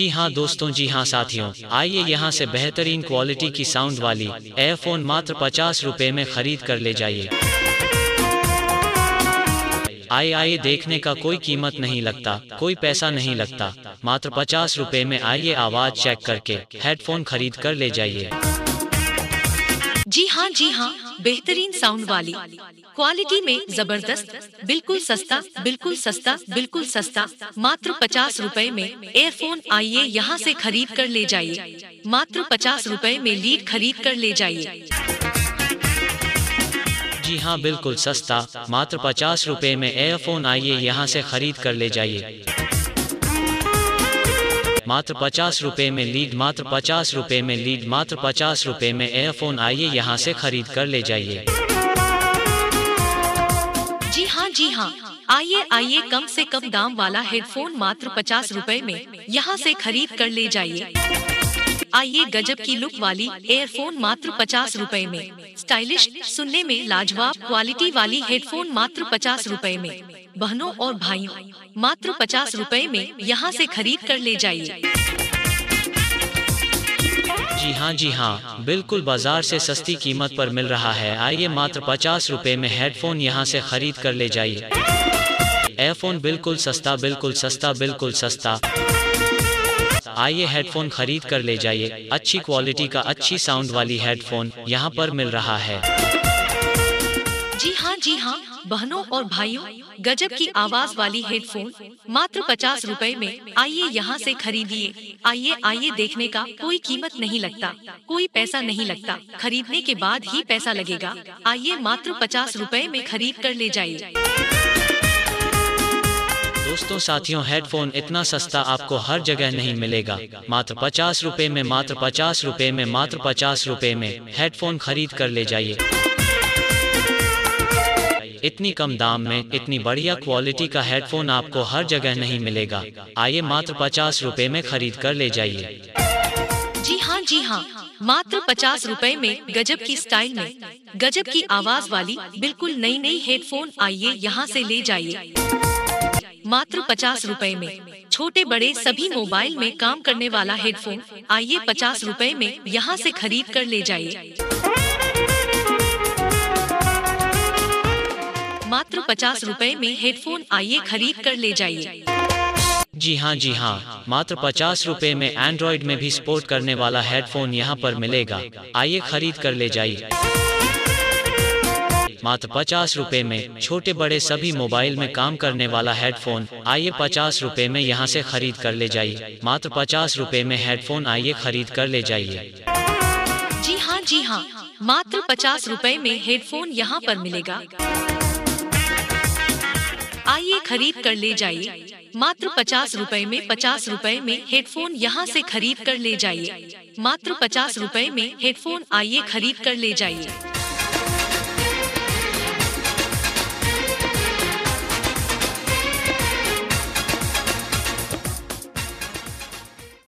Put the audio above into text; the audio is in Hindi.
जी हाँ दोस्तों, जी हाँ साथियों, आइए यहाँ से बेहतरीन क्वालिटी की साउंड वाली एयरफोन मात्र 50 रुपए में खरीद कर ले जाइए। आइए देखने का कोई कीमत नहीं लगता, कोई पैसा नहीं लगता, मात्र 50 रुपए में आइए आवाज चेक करके हेडफोन खरीद कर ले जाइए। जी हाँ, जी हाँ, बेहतरीन साउंड वाली क्वालिटी में जबरदस्त, बिल्कुल सस्ता, बिल्कुल सस्ता, बिल्कुल सस्ता, मात्र 50 रुपए में एयरफोन। आइए यहाँ से खरीद कर ले जाइए, मात्र 50 रुपए में लीड खरीद कर ले जाइए। जी हाँ, बिल्कुल सस्ता, मात्र 50 रुपए में एयरफोन। आइए यहाँ से खरीद कर ले जाइए, मात्र 50 रुपए में लीड, मात्र 50 रुपए में लीड, मात्र 50 रुपए में एयरफोन। आइए यहाँ से खरीद कर ले जाइए। जी हाँ, जी हाँ, आइए आइए कम से कम दाम वाला हेडफोन मात्र 50 रुपए में यहाँ से खरीद कर ले जाइए। आइए गजब की लुक वाली एयरफोन मात्र 50 रुपए में, स्टाइलिश, सुनने में लाजवाब क्वालिटी वाली हेडफोन मात्र 50 रुपए में। बहनों और भाइयों, मात्र 50 रुपए में यहाँ से खरीद कर ले जाइए। जी हाँ, जी हाँ, बिल्कुल बाजार से सस्ती कीमत पर मिल रहा है। आइए मात्र 50 रुपए में हेडफोन यहाँ से खरीद कर ले जाइए। एयरफोन बिल्कुल सस्ता, बिल्कुल सस्ता, बिल्कुल सस्ता। आइए हेडफोन खरीद कर ले जाइए। अच्छी क्वालिटी का, अच्छी साउंड वाली हेडफोन यहाँ पर मिल रहा है। जी हाँ, जी हाँ, बहनों और भाइयों, गजब की आवाज वाली हेडफोन मात्र 50 रुपए में। आइए यहाँ से खरीदिए। आइए आइए देखने का कोई कीमत नहीं लगता, कोई पैसा नहीं लगता, खरीदने के बाद ही पैसा लगेगा। आइए मात्र 50 रुपए में खरीद कर ले जाइए। दोस्तों, साथियों, हेडफोन इतना सस्ता आपको हर जगह नहीं मिलेगा। मात्र 50 रुपए में, मात्र 50 रुपए में, मात्र 50 रुपए में हेडफोन खरीद कर ले जाइए। इतनी कम दाम में इतनी बढ़िया क्वालिटी का हेडफोन आपको हर जगह नहीं मिलेगा। आइए मात्र 50 रुपए में खरीद कर ले जाइए। जी हाँ, जी हाँ, मात्र 50 रुपए में गजब की स्टाइल में, गजब की आवाज वाली बिल्कुल नई नई हेडफोन। आइए यहाँ से ले जाइए। मात्र 50 रुपए में छोटे बड़े सभी मोबाइल में काम करने वाला हेडफोन। आइए 50 रुपए में यहाँ से खरीद कर ले जाइए। मात्र 50 रुपए में हेडफोन। आइए खरीद कर ले जाइए। जी हाँ, जी हाँ, मात्र 50 रुपए में एंड्रॉइड में भी सपोर्ट करने वाला हेडफोन यहाँ पर मिलेगा। आइए खरीद कर ले जाइए। मात्र 50 रुपए में छोटे बड़े सभी मोबाइल में काम करने वाला हेडफोन। आइए 50 रुपए में यहाँ से खरीद कर ले जाइए। मात्र 50 रुपए में हेडफोन। आइए खरीद कर ले जाइए। जी हाँ, जी हाँ, मात्र 50 रुपए में हेडफोन यहाँ पर मिलेगा। आइए खरीद कर ले जाइए। मात्र 50 रुपए में, 50 रुपए में हेडफोन यहाँ से खरीद कर ले जाइए। मात्र 50 रुपए में हेडफोन। आइए खरीद कर ले जाइए।